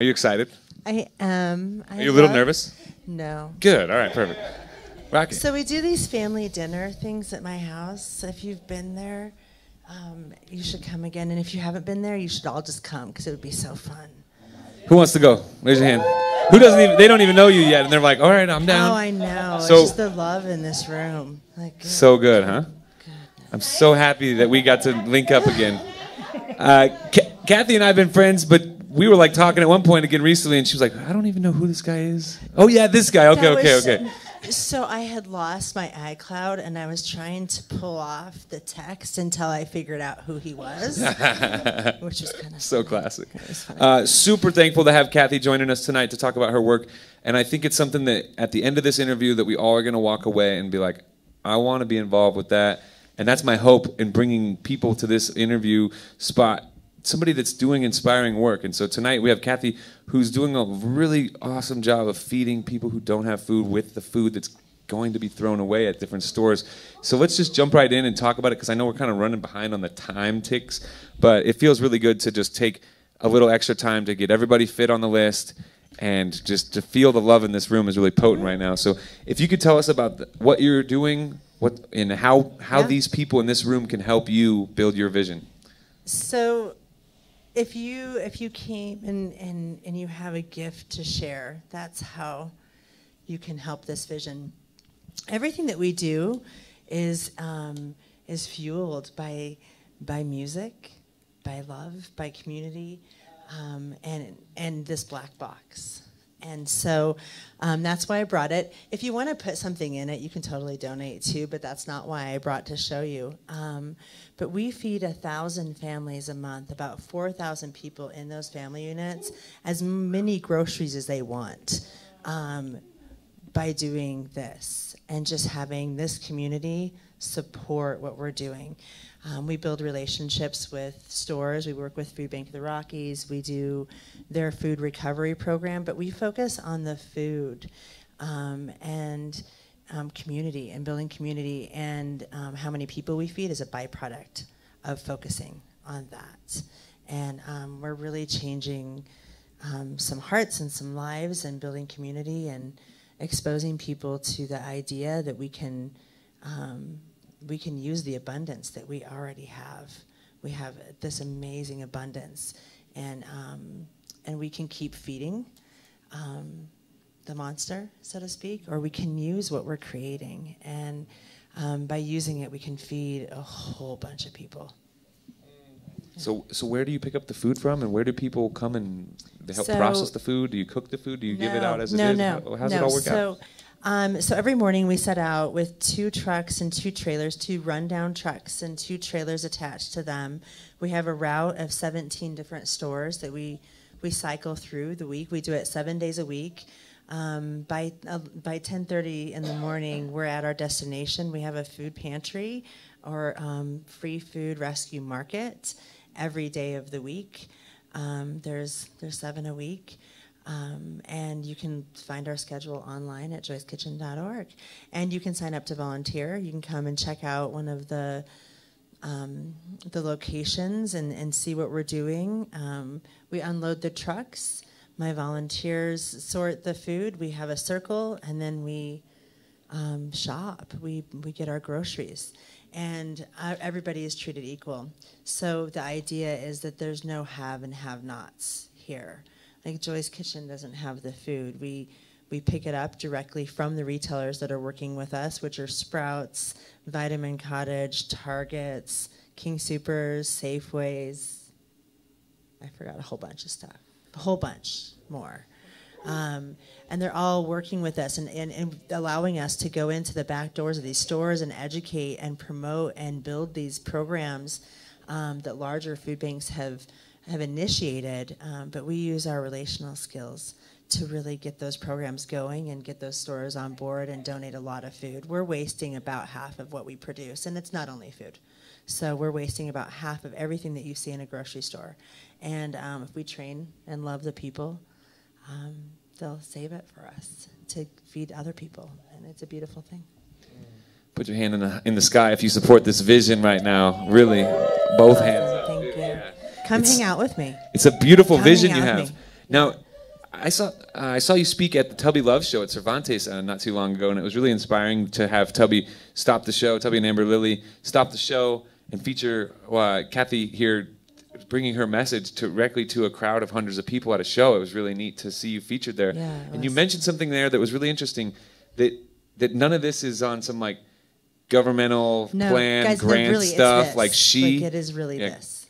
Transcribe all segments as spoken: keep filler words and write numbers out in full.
Are you excited? I am. I Are you a little nervous? No. Good. All right. Perfect. Rocky. So we do these family dinner things at my house. If you've been there, um, you should come again. And if you haven't been there, you should all just come because it would be so fun. Who wants to go? Raise your hand. Who doesn't even? They don't even know you yet, and they're like, "All right, I'm down." Oh, I know. So, it's just the love in this room. Like, good. So good, huh? Goodness. I'm so happy that we got to link up again. Uh, K Kathy and I have been friends, but we were like talking at one point again recently, and she was like, "I don't even know who this guy is." Oh yeah, this guy. Okay, okay, okay. So I had lost my iCloud, and I was trying to pull off the text until I figured out who he was, which was kind of so funny. Classic. Uh, super thankful to have Kathy joining us tonight to talk about her work, and I think it's something that at the end of this interview that we all are going to walk away and be like, I want to be involved with that, and that's my hope in bringing people to this interview spot. Somebody that's doing inspiring work. And so tonight we have Kathy, who's doing a really awesome job of feeding people who don't have food with the food that's going to be thrown away at different stores. So let's just jump right in and talk about it, because I know we're kind of running behind on the time ticks, but it feels really good to just take a little extra time to get everybody fit on the list, and just to feel the love in this room is really potent right now. So if you could tell us about the, what you're doing, what and how, how yeah. these people in this room can help you build your vision. So If you if you came and, and, and you have a gift to share, that's how you can help this vision. Everything that we do is um, is fueled by by music, by love, by community, um, and and this black box. And so um, that's why I brought it. If you want to put something in it, you can totally donate too, but that's not why I brought to show you. Um, but we feed one thousand families a month, about four thousand people in those family units, as many groceries as they want um, by doing this and just having this community support what we're doing. Um, we build relationships with stores. We work with Food Bank of the Rockies. We do their food recovery program, but we focus on the food um, and um, community and building community, and um, how many people we feed is a byproduct of focusing on that. And um, we're really changing um, some hearts and some lives and building community and exposing people to the idea that we can um, we can use the abundance that we already have. We have this amazing abundance, and um, and we can keep feeding um, the monster, so to speak, or we can use what we're creating, and um, by using it, we can feed a whole bunch of people. So, so where do you pick up the food from, and where do people come and they help so, process the food? Do you cook the food? Do you no, give it out as it no, is? No, no, How's no. it all work so, out? Um, so every morning we set out with two trucks and two trailers, two rundown trucks and two trailers attached to them. We have a route of seventeen different stores that we, we cycle through the week. We do it seven days a week. Um, by uh, by ten thirty in the morning, we're at our destination. We have a food pantry or um, free food rescue market every day of the week. Um, there's there's seven a week. Um, and you can find our schedule online at joy's kitchen dot org. And you can sign up to volunteer. You can come and check out one of the um, the locations and, and see what we're doing. Um, we unload the trucks. My volunteers sort the food. We have a circle, and then we um, shop. We, we get our groceries. And uh, everybody is treated equal. So the idea is that there's no have and have-nots here. Like Joy's Kitchen doesn't have the food. We we pick it up directly from the retailers that are working with us, which are Sprouts, Vitamin Cottage, Targets, King Soopers, Safeways. I forgot a whole bunch of stuff. A whole bunch more. Um, and they're all working with us and, and, and allowing us to go into the back doors of these stores and educate and promote and build these programs um, that larger food banks have have initiated, um, but we use our relational skills to really get those programs going and get those stores on board and donate a lot of food. We're wasting about half of what we produce, and it's not only food. So we're wasting about half of everything that you see in a grocery store. And um, if we train and love the people, um, they'll save it for us to feed other people, and it's a beautiful thing. Put your hand in the, in the sky if you support this vision right now, really. Both hands up. Thank you. Come it's, hang out with me. It's a beautiful Come vision you have. Me. Now, I saw uh, I saw you speak at the Tubby Love Show at Cervantes uh, not too long ago, and it was really inspiring to have Tubby stop the show, Tubby and Amber Lilly stop the show and feature uh, Kathy here, bringing her message directly to a crowd of hundreds of people at a show. It was really neat to see you featured there. Yeah, and you mentioned something there that was really interesting, that that none of this is on some like governmental no, plan, guys, grant really stuff. Like she, like it is really yeah, this.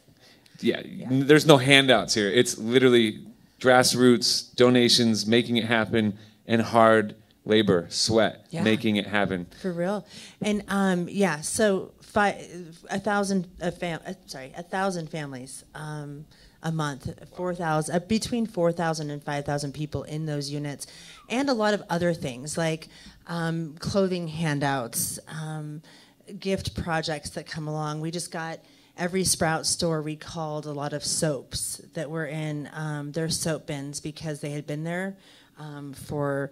Yeah, yeah, there's no handouts here. It's literally grassroots, donations, making it happen, and hard labor, sweat, yeah. making it happen. For real. And um, yeah, so five, a thousand, a fam sorry, a thousand families um, a month, four thousand, uh, between four thousand and five thousand people in those units, and a lot of other things like um, clothing handouts, um, gift projects that come along. We just got. Every Sprouts store recalled a lot of soaps that were in um, their soap bins because they had been there um, for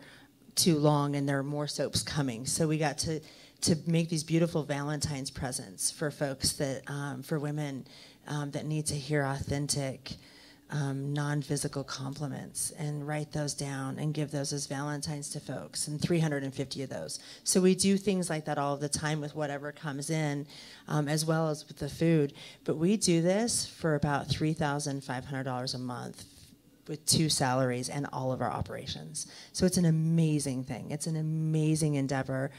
too long, and there are more soaps coming. So we got to to make these beautiful Valentine's presents for folks that um, for women um, that need to hear authentic, um, non-physical compliments, and write those down and give those as Valentines to folks, and three hundred fifty of those. So we do things like that all the time with whatever comes in, um, as well as with the food. But we do this for about three thousand five hundred dollars a month with two salaries and all of our operations. So it's an amazing thing. It's an amazing endeavor.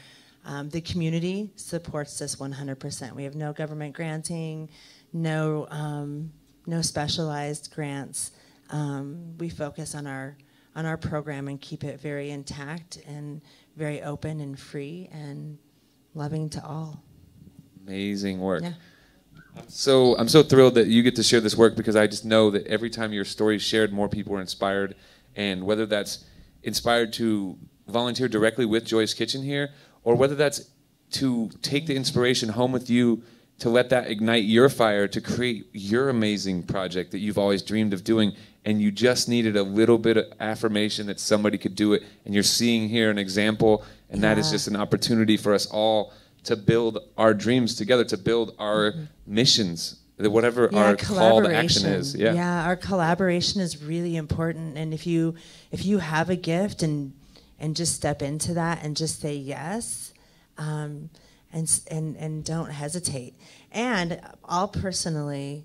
Um, the community supports us one hundred percent. We have no government granting, no... Um, no specialized grants. Um, we focus on our on our program and keep it very intact and very open and free and loving to all. Amazing work. Yeah. I'm so I'm so thrilled that you get to share this work, because I just know that every time your story is shared, more people are inspired, and whether that's inspired to volunteer directly with Joy's Kitchen here, or whether that's to take the inspiration home with you, to let that ignite your fire to create your amazing project that you've always dreamed of doing, and you just needed a little bit of affirmation that somebody could do it, and you're seeing here an example, and yeah. that is just an opportunity for us all to build our dreams together, to build our mm-hmm. missions, that whatever yeah, our call to action is. Yeah. yeah, our collaboration is really important, and if you if you have a gift and and just step into that and just say yes. Um, And, and and don't hesitate. And I'll personally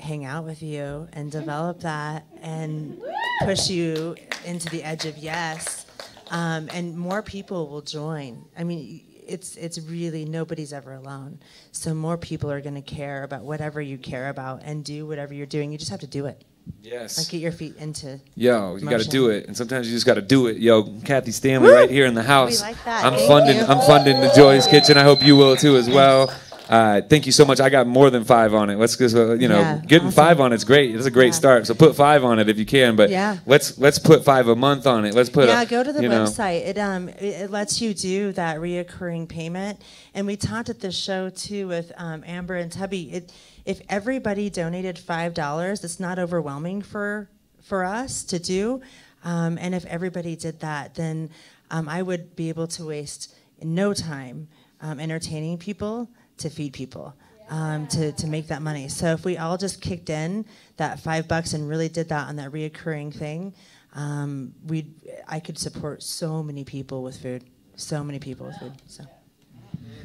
hang out with you and develop that and push you into the edge of yes. Um, and more people will join. I mean, it's, it's really, nobody's ever alone. So more people are going to care about whatever you care about and do whatever you're doing. You just have to do it. Yes. Like get your feet into Yo, you got to do it. And sometimes you just got to do it. Yo, Kathy Stanley right here in the house. We like that. I'm thank funding you. I'm funding the Joy's Kitchen. I hope you will too as well. Uh, thank you so much. I got more than five on it. Let's just, uh, you know, yeah, getting awesome. five on it's great. It's a great yeah. start. So put five on it if you can, but yeah. let's let's put five a month on it. Let's put Yeah, a, go to the website. Know. It um it lets you do that reoccurring payment. And we talked at this show too with um, Amber and Tubby. It If everybody donated five dollars, it's not overwhelming for for us to do. Um, and if everybody did that, then um, I would be able to waste no time um, entertaining people to feed people, um, to, to make that money. So if we all just kicked in that five bucks and really did that on that reoccurring thing, um, we'd, I could support so many people with food, so many people with food. So.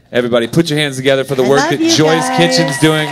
Everybody, put your hands together for the work that Joy's guys. Kitchen's doing.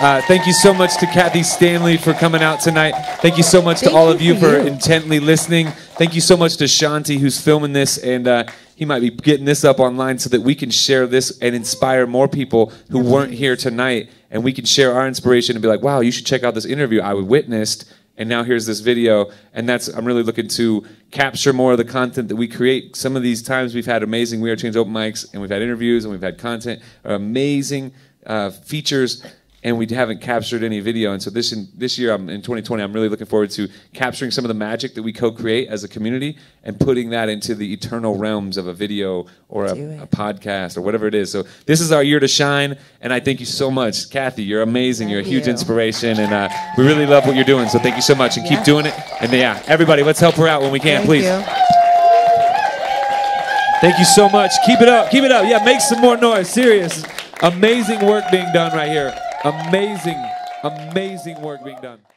Uh, thank you so much to Kathy Stanley for coming out tonight. Thank you so much thank to all you of you for you. intently listening. Thank you so much to Shanti, who's filming this, and uh, he might be getting this up online so that we can share this and inspire more people who yeah, weren't please. here tonight, and we can share our inspiration and be like, wow, you should check out this interview I witnessed, and now here's this video. And that's, I'm really looking to capture more of the content that we create. Some of these times we've had amazing We Are Change open mics, and we've had interviews, and we've had content, amazing uh, features, and we haven't captured any video. And so this, in, this year, I'm, in twenty twenty, I'm really looking forward to capturing some of the magic that we co-create as a community and putting that into the eternal realms of a video or a, a podcast or whatever it is. So this is our year to shine, and I thank you so much. Kathy, you're amazing. Thank you're a huge you. inspiration, and uh, we really love what you're doing. So thank you so much, and yeah. keep doing it. And yeah, everybody, let's help her out when we can, thank please. You. Thank you so much. Keep it up. Keep it up. Yeah, make some more noise. Serious. Amazing work being done right here. Amazing, amazing work being done.